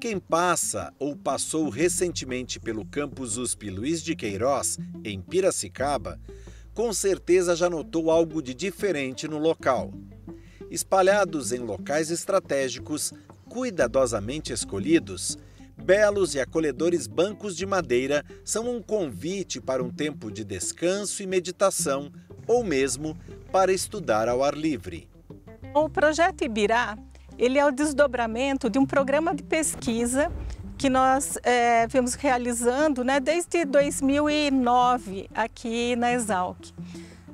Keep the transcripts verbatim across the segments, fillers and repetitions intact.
Quem passa ou passou recentemente pelo campus U S P Luiz de Queiroz, em Piracicaba, com certeza já notou algo de diferente no local. Espalhados em locais estratégicos, cuidadosamente escolhidos, belos e acolhedores bancos de madeira são um convite para um tempo de descanso e meditação, ou mesmo para estudar ao ar livre. O projeto Ibirá, ele é o desdobramento de um programa de pesquisa que nós é, vimos realizando, né, desde dois mil e nove aqui na Exalc.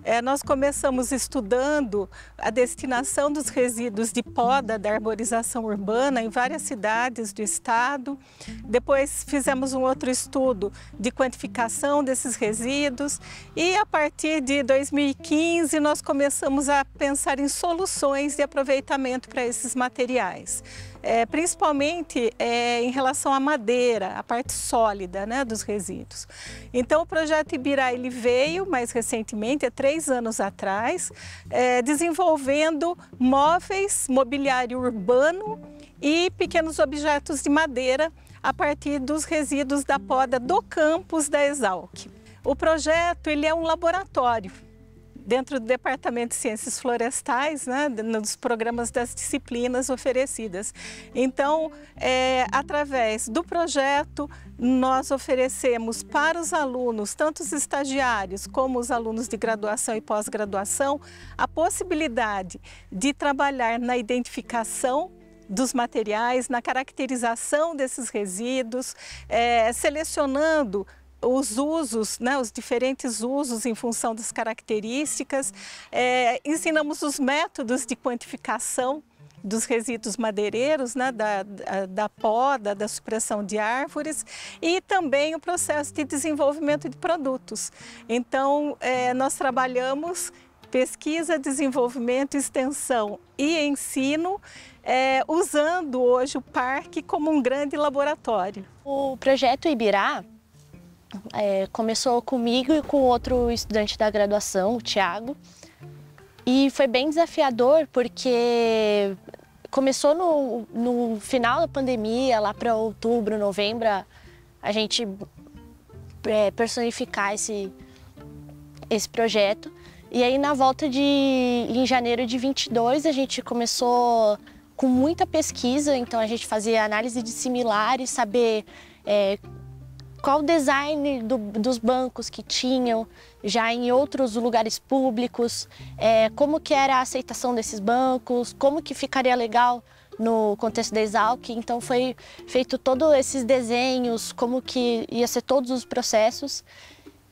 É, nós começamos estudando a destinação dos resíduos de poda da arborização urbana em várias cidades do estado. Depois fizemos um outro estudo de quantificação desses resíduos e a partir de dois mil e quinze nós começamos a pensar em soluções de aproveitamento para esses materiais. É, principalmente é, em relação à madeira, a parte sólida, né, dos resíduos. Então o projeto Ibirá ele veio mais recentemente, há três anos atrás, é, desenvolvendo móveis, mobiliário urbano e pequenos objetos de madeira a partir dos resíduos da poda do campus da Exalc. O projeto ele é um laboratório dentro do Departamento de Ciências Florestais, né, nos programas das disciplinas oferecidas. Então, é, através do projeto, nós oferecemos para os alunos, tanto os estagiários como os alunos de graduação e pós-graduação, a possibilidade de trabalhar na identificação dos materiais, na caracterização desses resíduos, é, selecionando os usos, né, os diferentes usos em função das características. É, ensinamos os métodos de quantificação dos resíduos madeireiros, né, da, da, da poda, da supressão de árvores e também o processo de desenvolvimento de produtos. Então, é, nós trabalhamos pesquisa, desenvolvimento, extensão e ensino, é, usando hoje o parque como um grande laboratório. O projeto Ibirá É, começou comigo e com outro estudante da graduação, o Thiago, e foi bem desafiador porque começou no, no final da pandemia, lá para outubro, novembro, a gente é, personificar esse, esse projeto. E aí na volta de em janeiro de vinte e dois a gente começou com muita pesquisa, então a gente fazia análise de similares, saber é, qual o design do, dos bancos que tinham já em outros lugares públicos, é, como que era a aceitação desses bancos, como que ficaria legal no contexto da Exalc. Então foi feito todos esses desenhos, como que ia ser todos os processos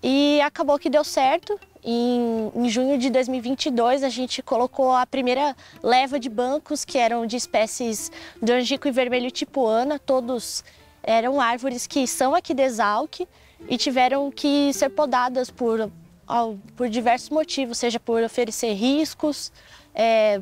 e acabou que deu certo. Em, em junho de dois mil e vinte e dois a gente colocou a primeira leva de bancos que eram de espécies do angico e vermelho tipuana, todos eram árvores que são aqui da Exalc e tiveram que ser podadas por, por diversos motivos, seja por oferecer riscos, é,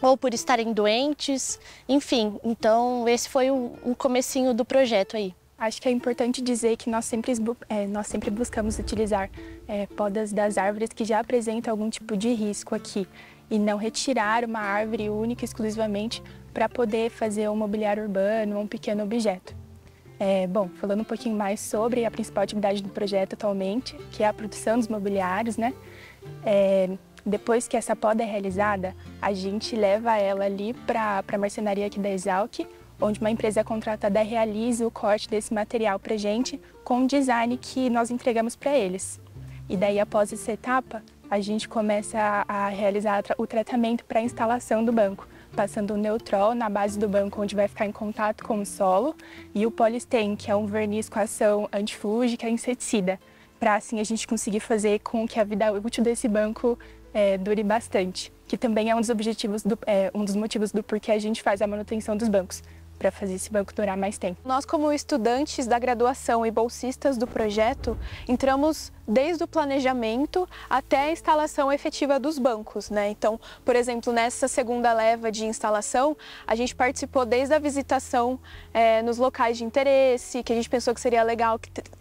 ou por estarem doentes, enfim. Então esse foi o, o comecinho do projeto aí. Acho que é importante dizer que nós sempre, é, nós sempre buscamos utilizar é, podas das árvores que já apresentam algum tipo de risco aqui e não retirar uma árvore única exclusivamente para poder fazer um mobiliário urbano ou um pequeno objeto. É, bom, falando um pouquinho mais sobre a principal atividade do projeto atualmente, que é a produção dos mobiliários, né? É, depois que essa poda é realizada, a gente leva ela ali para a marcenaria aqui da Exalc, onde uma empresa contratada realiza o corte desse material para a gente com o design que nós entregamos para eles. E daí, após essa etapa, a gente começa a realizar o tratamento para a instalação do banco, passando o Neutrol na base do banco, onde vai ficar em contato com o solo, e o Polistem, que é um verniz com ação antifúngica e inseticida, para assim a gente conseguir fazer com que a vida útil desse banco é, dure bastante, que também é um dos objetivos, do, é, um dos motivos do porquê a gente faz a manutenção dos bancos, para fazer esse banco durar mais tempo. Nós, como estudantes da graduação e bolsistas do projeto, entramos desde o planejamento até a instalação efetiva dos bancos, né? Então, por exemplo, nessa segunda leva de instalação, a gente participou desde a visitação é, nos locais de interesse, que a gente pensou que seria legal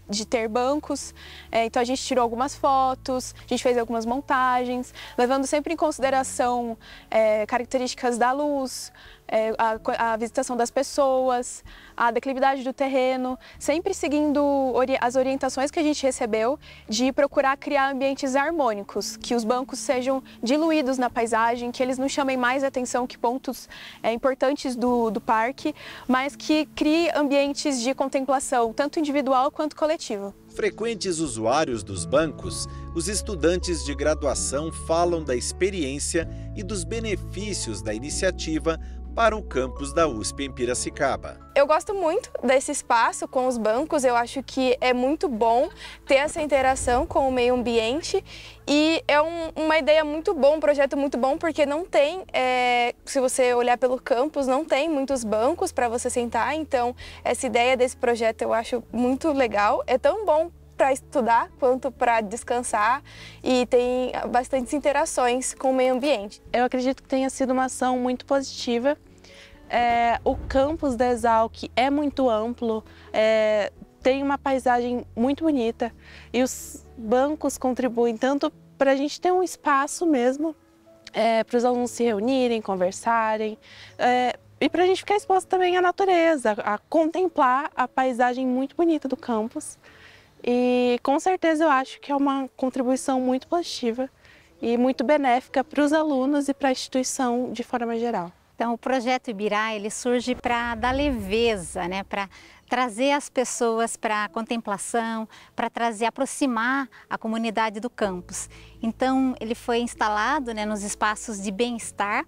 de ter bancos. É, então, a gente tirou algumas fotos, a gente fez algumas montagens, levando sempre em consideração é, características da luz, É, a, a visitação das pessoas, a declividade do terreno, sempre seguindo ori- as orientações que a gente recebeu de procurar criar ambientes harmônicos, que os bancos sejam diluídos na paisagem, que eles não chamem mais atenção que pontos é, importantes do, do parque, mas que crie ambientes de contemplação, tanto individual quanto coletiva. Frequentes usuários dos bancos, os estudantes de graduação falam da experiência e dos benefícios da iniciativa para o campus da U S P em Piracicaba. Eu gosto muito desse espaço com os bancos, eu acho que é muito bom ter essa interação com o meio ambiente e é um, uma ideia muito boa, um projeto muito bom, porque não tem, é, se você olhar pelo campus, não tem muitos bancos para você sentar, então essa ideia desse projeto eu acho muito legal, é tão bom para estudar quanto para descansar e tem bastantes interações com o meio ambiente. Eu acredito que tenha sido uma ação muito positiva. É, o campus da Exalc é muito amplo, é, tem uma paisagem muito bonita e os bancos contribuem tanto para a gente ter um espaço mesmo, é, para os alunos se reunirem, conversarem, é, e para a gente ficar exposto também à natureza, a contemplar a paisagem muito bonita do campus. E com certeza eu acho que é uma contribuição muito positiva e muito benéfica para os alunos e para a instituição de forma geral. Então, o projeto Ibirá, ele surge para dar leveza, né? Para trazer as pessoas para a contemplação, para trazer, aproximar a comunidade do campus. Então, ele foi instalado, né, nos espaços de bem-estar,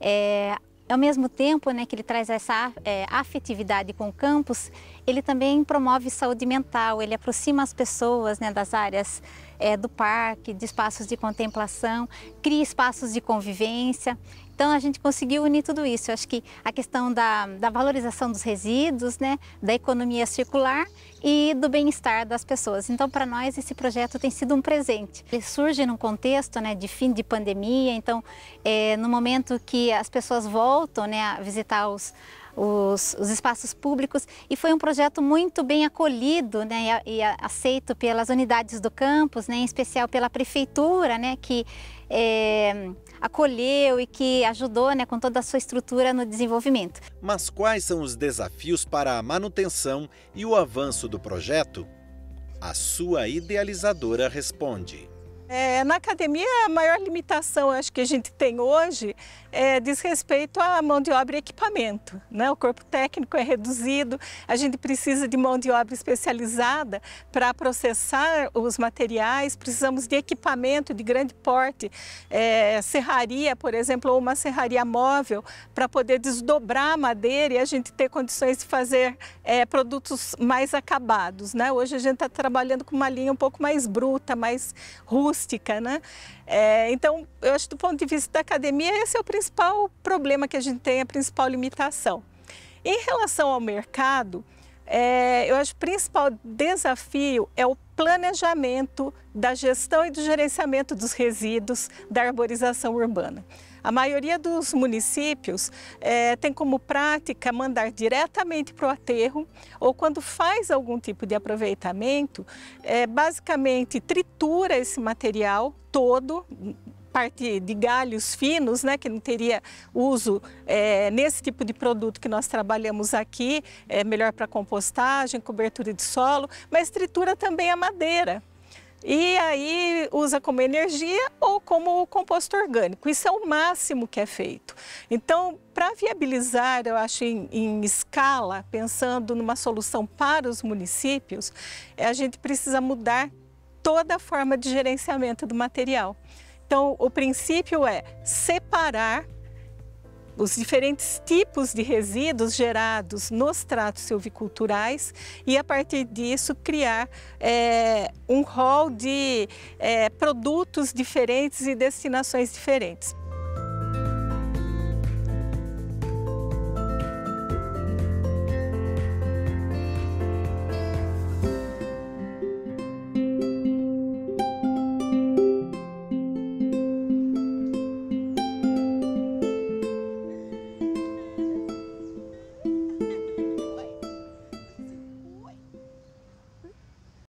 é, ao mesmo tempo, né, que ele traz essa é, afetividade com o campus, ele também promove saúde mental, ele aproxima as pessoas, né, das áreas é, do parque, de espaços de contemplação, cria espaços de convivência. Então a gente conseguiu unir tudo isso. Eu acho que a questão da, da valorização dos resíduos, né, da economia circular e do bem-estar das pessoas. Então para nós esse projeto tem sido um presente. Ele surge num contexto, né, de fim de pandemia, então é, no momento que as pessoas voltam, né, a visitar os, os, os espaços públicos, e foi um projeto muito bem acolhido, né, e, a, e aceito pelas unidades do campus, né, em especial pela prefeitura, né, que É, acolheu e que ajudou, né, com toda a sua estrutura no desenvolvimento. Mas quais são os desafios para a manutenção e o avanço do projeto? A sua idealizadora responde. É, na academia, a maior limitação, acho que a gente tem hoje é, diz respeito à mão de obra e equipamento, né? O corpo técnico é reduzido, a gente precisa de mão de obra especializada para processar os materiais, precisamos de equipamento de grande porte, é, serraria, por exemplo, ou uma serraria móvel para poder desdobrar a madeira e a gente ter condições de fazer é, produtos mais acabados, né? Hoje a gente está trabalhando com uma linha um pouco mais bruta, mais rústica, né? É, então, eu acho que do ponto de vista da academia, esse é o principal problema que a gente tem, a principal limitação. Em relação ao mercado, é, eu acho que o principal desafio é o planejamento da gestão e do gerenciamento dos resíduos da arborização urbana. A maioria dos municípios é, tem como prática mandar diretamente para o aterro ou, quando faz algum tipo de aproveitamento, é, basicamente tritura esse material todo, parte de galhos finos, né, que não teria uso é, nesse tipo de produto que nós trabalhamos aqui, é melhor para compostagem, cobertura de solo, mas tritura também a madeira. E aí usa como energia ou como composto orgânico. Isso é o máximo que é feito. Então, para viabilizar, eu acho, em, em escala, pensando numa solução para os municípios, a gente precisa mudar toda a forma de gerenciamento do material. Então, o princípio é separar os diferentes tipos de resíduos gerados nos tratos silviculturais e, a partir disso, criar é, um rol de é, produtos diferentes e destinações diferentes.